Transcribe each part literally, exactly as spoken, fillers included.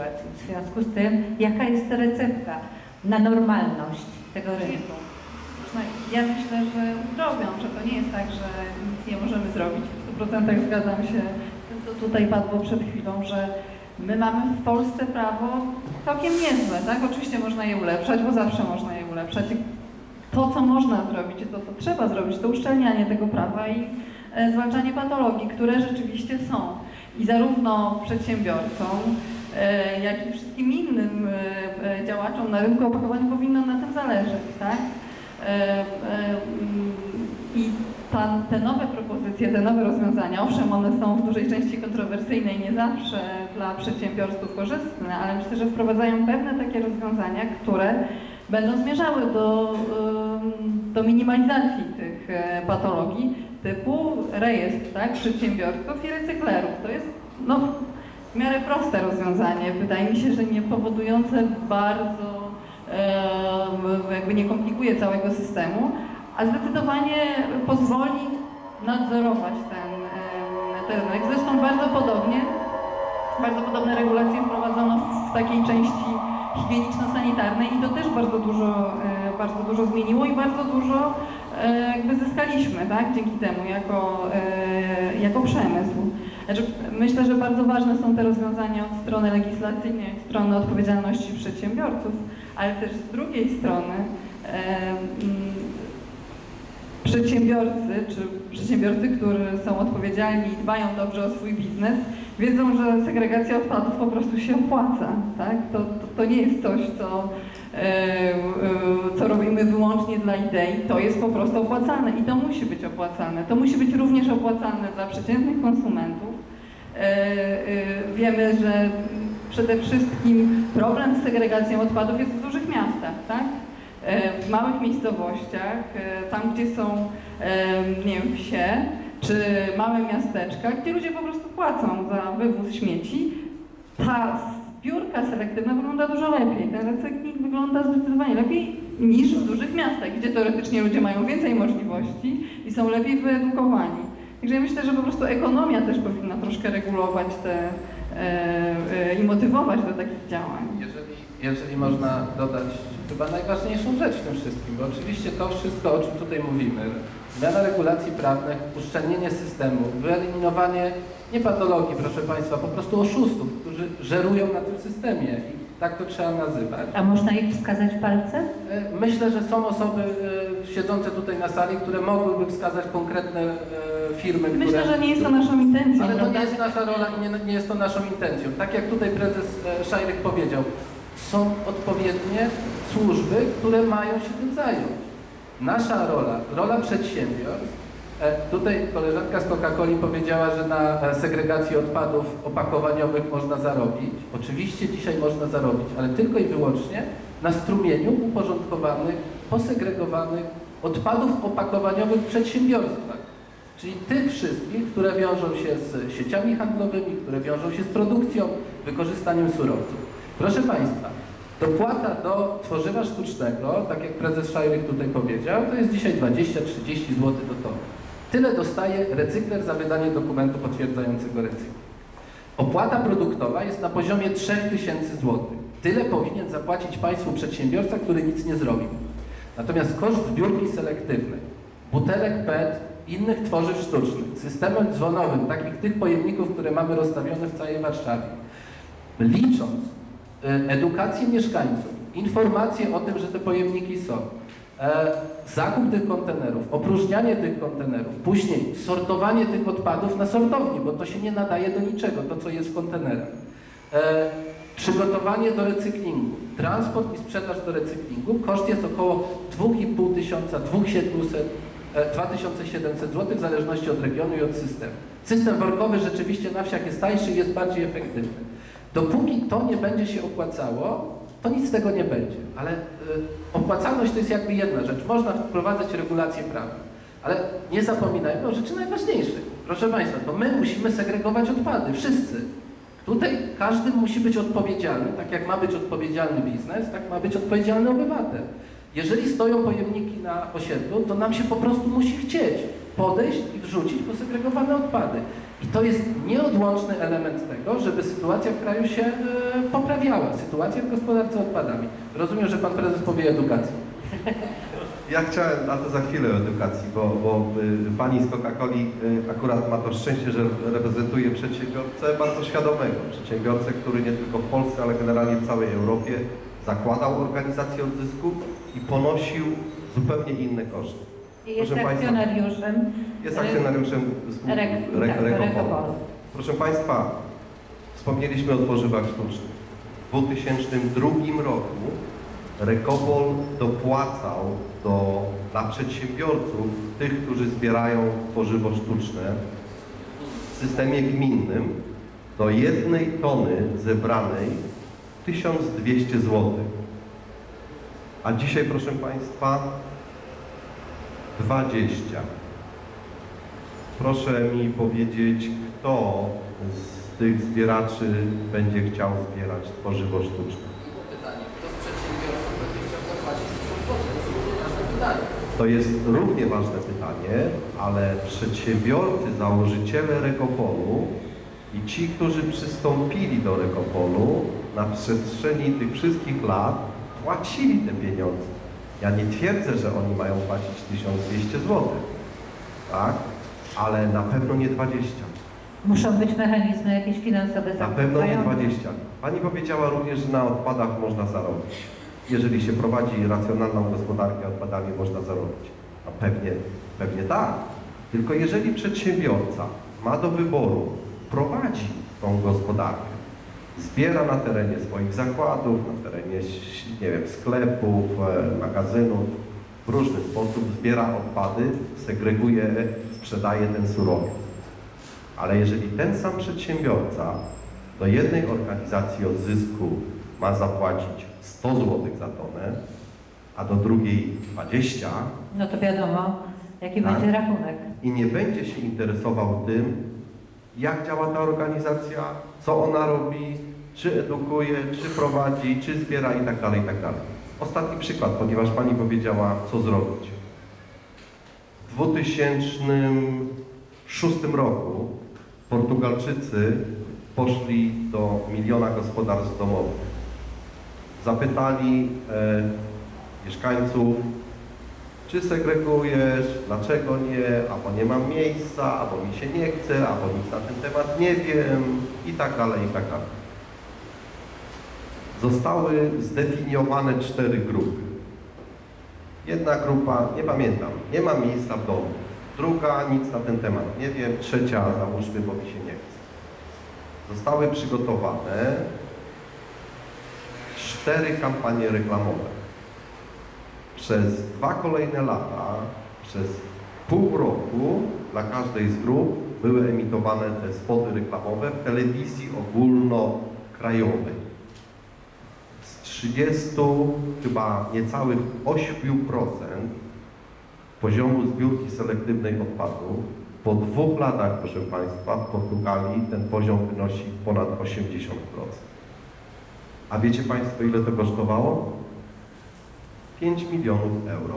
sytuacji. W związku z tym, jaka jest to recepta na normalność tego rynku? Ja myślę, że robią, że to nie jest tak, że nic nie możemy zrobić. W stu procentach zgadzam się z tym, co tutaj padło przed chwilą, że my mamy w Polsce prawo całkiem niezłe, tak? Oczywiście można je ulepszać, bo zawsze można je ulepszać. To, co można zrobić, to, co trzeba zrobić, to uszczelnianie tego prawa i zwalczanie patologii, które rzeczywiście są. I zarówno przedsiębiorcom, jak i wszystkim innym działaczom na rynku opakowań powinno na tym zależeć, tak? I ta, te nowe propozycje, te nowe rozwiązania, owszem, one są w dużej części kontrowersyjne i nie zawsze dla przedsiębiorców korzystne, ale myślę, że wprowadzają pewne takie rozwiązania, które będą zmierzały do, do minimalizacji tych patologii typu rejestr, tak, przedsiębiorców i recyklerów. To jest no, w miarę proste rozwiązanie, wydaje mi się, że nie powodujące bardzo, jakby nie komplikuje całego systemu, a zdecydowanie pozwoli nadzorować ten, ten rynek. Zresztą bardzo podobnie, bardzo podobne regulacje wprowadzono w takiej części higieniczno-sanitarnej i to też bardzo dużo, bardzo dużo zmieniło i bardzo dużo jakby zyskaliśmy, tak, dzięki temu jako, jako przemysł. Znaczy, myślę, że bardzo ważne są te rozwiązania od strony legislacyjnej, od strony odpowiedzialności przedsiębiorców, ale też z drugiej strony przedsiębiorcy, czy przedsiębiorcy, którzy są odpowiedzialni i dbają dobrze o swój biznes, wiedzą, że segregacja odpadów po prostu się opłaca, tak? To, to, to nie jest coś, co, yy, yy, co robimy wyłącznie dla idei, to jest po prostu opłacalne i to musi być opłacalne. To musi być również opłacalne dla przeciętnych konsumentów. Yy, yy, wiemy, że przede wszystkim problem z segregacją odpadów jest w dużych miastach, tak? W małych miejscowościach, tam gdzie są, nie wiem, wsie czy małe miasteczka, gdzie ludzie po prostu płacą za wywóz śmieci, ta zbiórka selektywna wygląda dużo lepiej, ten recykling wygląda zdecydowanie lepiej niż w dużych miastach, gdzie teoretycznie ludzie mają więcej możliwości i są lepiej wyedukowani. Także ja myślę, że po prostu ekonomia też powinna troszkę regulować te i motywować do takich działań. Jeżeli, jeżeli można dodać chyba najważniejszą rzecz w tym wszystkim, bo oczywiście to wszystko, o czym tutaj mówimy, zmiana regulacji prawnych, uszczelnienie systemu, wyeliminowanie nie patologii, proszę Państwa, po prostu oszustów, którzy żerują na tym systemie i tak to trzeba nazywać. A można ich wskazać palcem? Myślę, że są osoby siedzące tutaj na sali, które mogłyby wskazać konkretne firmy, które... Myślę, że nie jest to naszą intencją. Ale to nie jest nasza rola i nie, nie jest to naszą intencją. Tak jak tutaj prezes Szajryk powiedział, są odpowiednie służby, które mają się tym zająć. Nasza rola, rola przedsiębiorstw, tutaj koleżanka z Coca-Coli powiedziała, że na segregacji odpadów opakowaniowych można zarobić. Oczywiście dzisiaj można zarobić, ale tylko i wyłącznie na strumieniu uporządkowanych, posegregowanych odpadów opakowaniowych w przedsiębiorstwach. Czyli tych wszystkich, które wiążą się z sieciami handlowymi, które wiążą się z produkcją, wykorzystaniem surowców. Proszę Państwa, dopłata do tworzywa sztucznego, tak jak prezes Szajryk tutaj powiedział, to jest dzisiaj dwadzieścia do trzydziestu złotych do tonu. Tyle dostaje recykler za wydanie dokumentu potwierdzającego recykling. Opłata produktowa jest na poziomie trzy tysiące złotych. Tyle powinien zapłacić Państwu przedsiębiorca, który nic nie zrobił. Natomiast koszt zbiórki selektywnej, butelek P E T, innych tworzyw sztucznych, systemem dzwonowym, takich tych pojemników, które mamy rozstawione w całej Warszawie, licząc edukację mieszkańców, informacje o tym, że te pojemniki są, zakup tych kontenerów, opróżnianie tych kontenerów, później sortowanie tych odpadów na sortowni, bo to się nie nadaje do niczego, to co jest w kontenerach, przygotowanie do recyklingu, transport i sprzedaż do recyklingu, koszt jest około dwa tysiące pięćset do dwóch tysięcy siedemset złotych w zależności od regionu i od systemu. System workowy rzeczywiście na wsiach jest tańszy i jest bardziej efektywny. Dopóki to nie będzie się opłacało, to nic z tego nie będzie, ale y, opłacalność to jest jakby jedna rzecz. Można wprowadzać regulacje prawne, ale nie zapominajmy o rzeczy najważniejszej. Proszę Państwa, to my musimy segregować odpady, wszyscy. Tutaj każdy musi być odpowiedzialny, tak jak ma być odpowiedzialny biznes, tak ma być odpowiedzialny obywatel. Jeżeli stoją pojemniki na osiedlu, to nam się po prostu musi chcieć podejść i wrzucić posegregowane odpady. I to jest nieodłączny element tego, żeby sytuacja w kraju się poprawiała. Sytuacja w gospodarce odpadami. Rozumiem, że pan prezes powie edukacji. Ja chciałem na to za chwilę o edukacji, bo, bo pani z Coca-Coli akurat ma to szczęście, że reprezentuje przedsiębiorcę bardzo świadomego. Przedsiębiorcę, który nie tylko w Polsce, ale generalnie w całej Europie zakładał organizację odzysku i ponosił zupełnie inne koszty. Jest akcjonariuszem, państwa, jest akcjonariuszem Rekopolu. Proszę państwa, wspomnieliśmy o tworzywach sztucznych. W dwa tysiące drugim roku Rekopol dopłacał do, dla przedsiębiorców, tych, którzy zbierają tworzywo sztuczne, w systemie gminnym do jednej tony zebranej tysiąc dwieście złotych. A dzisiaj, proszę państwa, dwadzieścia. Proszę mi powiedzieć, kto z tych zbieraczy będzie chciał zbierać tworzywo sztuczne. Było pytanie, kto z przedsiębiorców będzie chciał zapłacić tysiąc złotych? To jest ważne pytanie. To jest równie ważne pytanie, ale przedsiębiorcy, założyciele Rekopolu i ci, którzy przystąpili do Rekopolu na przestrzeni tych wszystkich lat, płacili te pieniądze. Ja nie twierdzę, że oni mają płacić tysiąc dwieście złotych, tak? Ale na pewno nie dwadzieścia. Muszą być mechanizmy jakieś finansowe. Na pewno nie dwadzieścia. Pani powiedziała również, że na odpadach można zarobić. Jeżeli się prowadzi racjonalną gospodarkę odpadami, można zarobić. A pewnie, pewnie tak. Tylko jeżeli przedsiębiorca ma do wyboru, prowadzi tą gospodarkę, zbiera na terenie swoich zakładów, na terenie, nie wiem, sklepów, magazynów, w różny sposób zbiera odpady, segreguje, sprzedaje ten surowiec. Ale jeżeli ten sam przedsiębiorca do jednej organizacji odzysku ma zapłacić sto złotych za tonę, a do drugiej dwadzieścia, no to wiadomo, jaki tak, będzie rachunek. I nie będzie się interesował tym, jak działa ta organizacja, co ona robi, czy edukuje, czy prowadzi, czy zbiera i tak dalej, i tak dalej. Ostatni przykład, ponieważ pani powiedziała, co zrobić. W dwa tysiące szóstym roku Portugalczycy poszli do miliona gospodarstw domowych. Zapytali e, mieszkańców, czy segregujesz, dlaczego nie, albo nie mam miejsca, albo mi się nie chce, albo nic na ten temat nie wiem i tak dalej, i tak dalej. Zostały zdefiniowane cztery grupy. Jedna grupa, nie pamiętam, nie ma miejsca w domu. Druga, nic na ten temat nie wiem. Trzecia, załóżmy, bo mi się nie chce. Zostały przygotowane cztery kampanie reklamowe. Przez dwa kolejne lata, przez pół roku dla każdej z grup były emitowane te spoty reklamowe w telewizji ogólnokrajowej. Z trzydziestu, chyba niecałych ośmiu procent poziomu zbiórki selektywnej odpadów, po dwóch latach, proszę państwa, w Portugalii ten poziom wynosi ponad osiemdziesiąt procent. A wiecie państwo, ile to kosztowało? pięć milionów euro.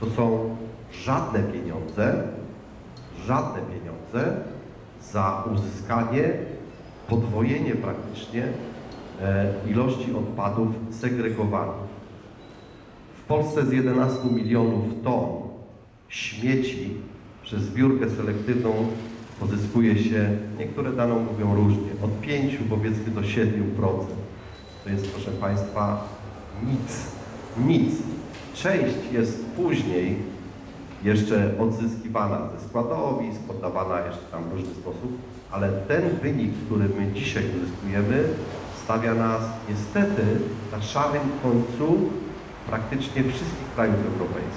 To są żadne pieniądze, żadne pieniądze za uzyskanie, podwojenie praktycznie e, ilości odpadów segregowanych. W Polsce z jedenastu milionów ton śmieci przez zbiórkę selektywną pozyskuje się, niektóre dane mówią różnie, od pięciu powiedzmy do siedmiu procent. To jest, proszę państwa, nic. Nic. Część jest później jeszcze odzyskiwana ze składowisk, poddawana jeszcze tam w różny sposób, ale ten wynik, który my dzisiaj uzyskujemy, stawia nas niestety na szarym końcu praktycznie wszystkich krajów europejskich.